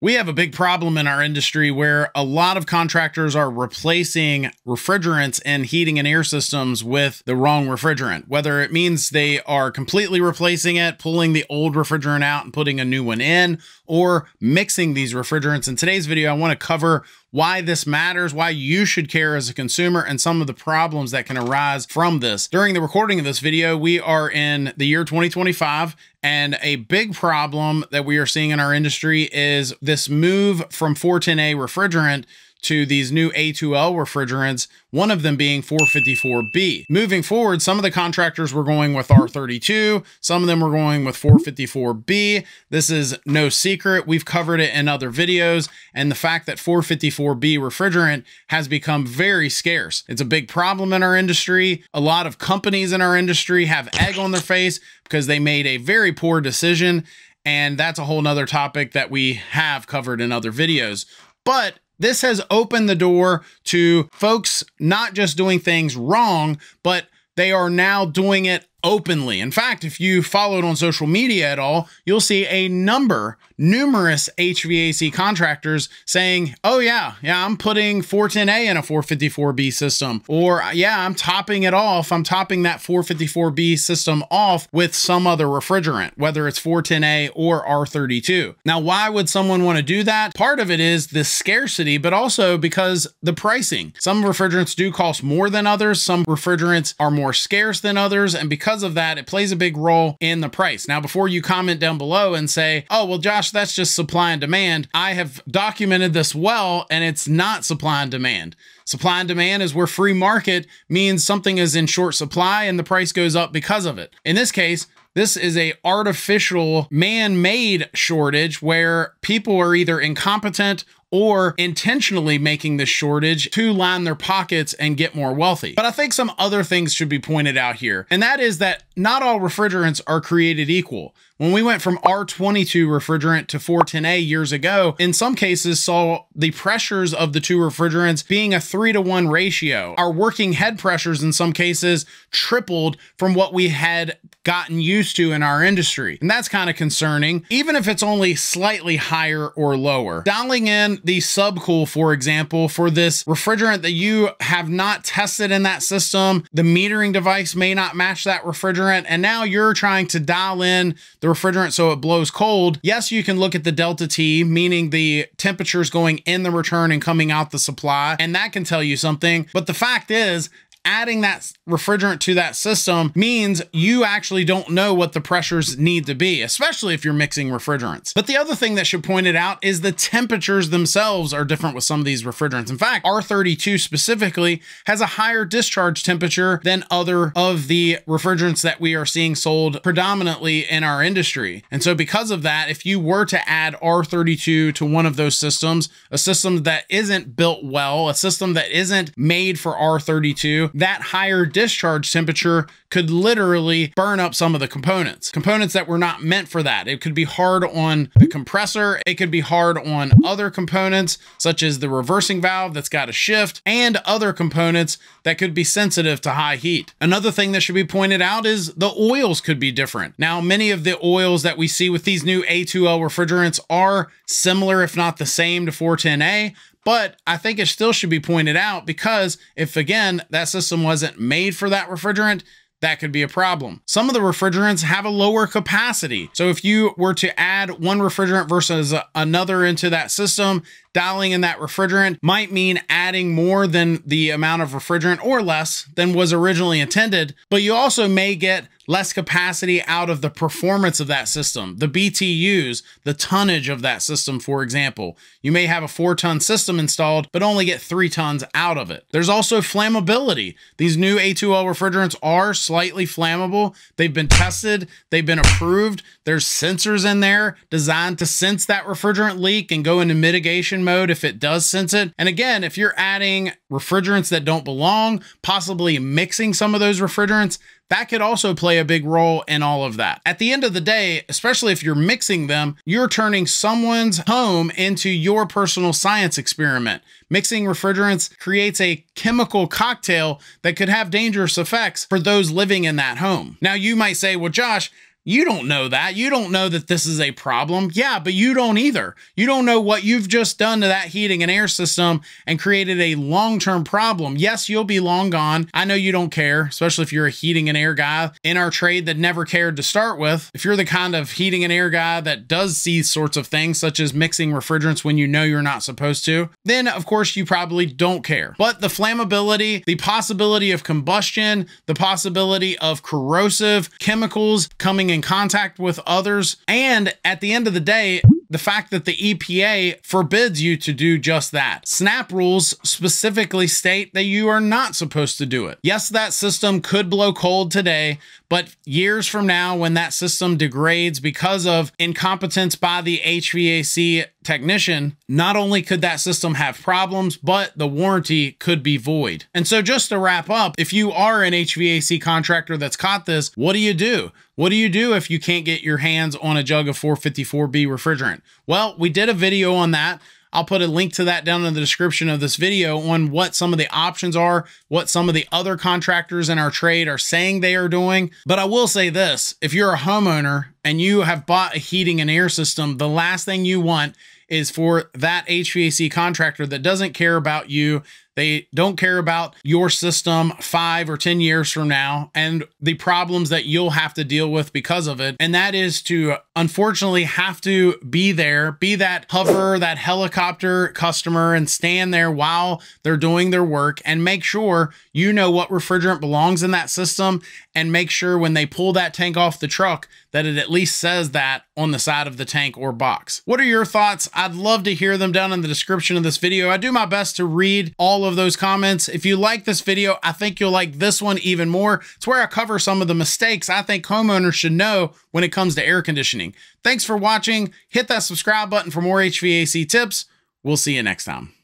We have a big problem in our industry where a lot of contractors are replacing refrigerants and heating and air systems with the wrong refrigerant, whether it means they are completely replacing it, pulling the old refrigerant out and putting a new one in, or mixing these refrigerants. In today's video, I want to cover why this matters, why you should care as a consumer, and some of the problems that can arise from this. During the recording of this video, we are in the year 2025, and a big problem that we are seeing in our industry is this move from 410A refrigerant to these new A2L refrigerants, one of them being 454B. Moving forward, some of the contractors were going with R32, some of them were going with 454B. This is no secret. We've covered it in other videos, and the fact that 454B refrigerant has become very scarce. It's a big problem in our industry. A lot of companies in our industry have egg on their face because they made a very poor decision, and that's a whole nother topic that we have covered in other videos. But this has opened the door to folks not just doing things wrong, but they are now doing it openly. In fact, if you follow it on social media at all, you'll see a numerous HVAC contractors saying, oh yeah, I'm putting 410A in a 454B system, or yeah, I'm topping it off. I'm topping that 454B system off with some other refrigerant, whether it's 410A or R32. Now, why would someone want to do that? Part of it is the scarcity, but also because the pricing. Some refrigerants do cost more than others. Some refrigerants are more scarce than others. And because of that, it plays a big role in the price. Now, before you comment down below and say, oh, well, Josh, that's just supply and demand, I have documented this well, and it's not supply and demand. Supply and demand is where free market means something is in short supply and the price goes up because of it. In this case, this is an artificial, man-made shortage where people are either incompetent or intentionally making this shortage to line their pockets and get more wealthy. But I think some other things should be pointed out here, and that is that not all refrigerants are created equal. When we went from R22 refrigerant to 410A years ago, in some cases saw the pressures of the two refrigerants being a 3-to-1 ratio. Our working head pressures in some cases tripled from what we had gotten used to in our industry. And that's kind of concerning, even if it's only slightly higher or lower. Dialing in the subcool, for example, for this refrigerant that you have not tested in that system, the metering device may not match that refrigerant, and now you're trying to dial in the refrigerant so it blows cold. Yes, you can look at the delta T, meaning the temperatures going in the return and coming out the supply, and that can tell you something. But the fact is, adding that refrigerant to that system means you actually don't know what the pressures need to be, especially if you're mixing refrigerants. But the other thing that should point it out is the temperatures themselves are different with some of these refrigerants. In fact, R32 specifically has a higher discharge temperature than other of the refrigerants that we are seeing sold predominantly in our industry. And so because of that, if you were to add R32 to one of those systems, a system that isn't built well, a system that isn't made for R32, that higher discharge temperature could literally burn up some of the components that were not meant for that. It could be hard on the compressor. It could be hard on other components, such as the reversing valve that's got a shift, and other components that could be sensitive to high heat. Another thing that should be pointed out is the oils could be different. Now, many of the oils that we see with these new A2L refrigerants are similar, if not the same, to 410A, but I think it still should be pointed out because if, again, that system wasn't made for that refrigerant, that could be a problem. Some of the refrigerants have a lower capacity. So if you were to add one refrigerant versus another into that system, dialing in that refrigerant might mean adding more than the amount of refrigerant or less than was originally intended, but you also may get less capacity out of the performance of that system, the BTUs, the tonnage of that system, for example. You may have a 4-ton system installed, but only get 3 tons out of it. There's also flammability. These new A2L refrigerants are slightly flammable. They've been tested, they've been approved. There's sensors in there designed to sense that refrigerant leak and go into mitigation mode if it does sense it. And again, if you're adding refrigerants that don't belong, possibly mixing some of those refrigerants, that could also play a big role in all of that. At the end of the day, especially if you're mixing them, you're turning someone's home into your personal science experiment. Mixing refrigerants creates a chemical cocktail that could have dangerous effects for those living in that home. Now you might say, well, Josh, You don't know that. You don't know that this is a problem. Yeah, but you don't either. You don't know what you've just done to that heating and air system and created a long-term problem. Yes, you'll be long gone. I know you don't care, especially if you're a heating and air guy in our trade that never cared to start with. If you're the kind of heating and air guy that does see sorts of things, such as mixing refrigerants when you know you're not supposed to, then of course you probably don't care. But the flammability, the possibility of combustion, the possibility of corrosive chemicals coming in contact with others. And at the end of the day, the fact that the EPA forbids you to do just that. SNAP rules specifically state that you are not supposed to do it. Yes, that system could blow cold today, but years from now, when that system degrades because of incompetence by the HVAC technician, not only could that system have problems, but the warranty could be void. And so just to wrap up, if you are an HVAC contractor that's caught this, what do you do? What do you do if you can't get your hands on a jug of 454B refrigerant? Well, we did a video on that. I'll put a link to that down in the description of this video on what some of the options are, what some of the other contractors in our trade are saying they are doing. But I will say this, if you're a homeowner and you have bought a heating and air system, the last thing you want is for that HVAC contractor that doesn't care about you. They don't care about your system 5 or 10 years from now and the problems that you'll have to deal with because of it. And that is to unfortunately have to be there, be that hover, that helicopter customer, and stand there while they're doing their work and make sure you know what refrigerant belongs in that system and make sure when they pull that tank off the truck that it at least says that on the side of the tank or box. What are your thoughts? I'd love to hear them down in the description of this video. I do my best to read all of those comments. If you like this video, I think you'll like this one even more. It's where I cover some of the mistakes I think homeowners should know when it comes to air conditioning. Thanks for watching. Hit that subscribe button for more HVAC tips. We'll see you next time.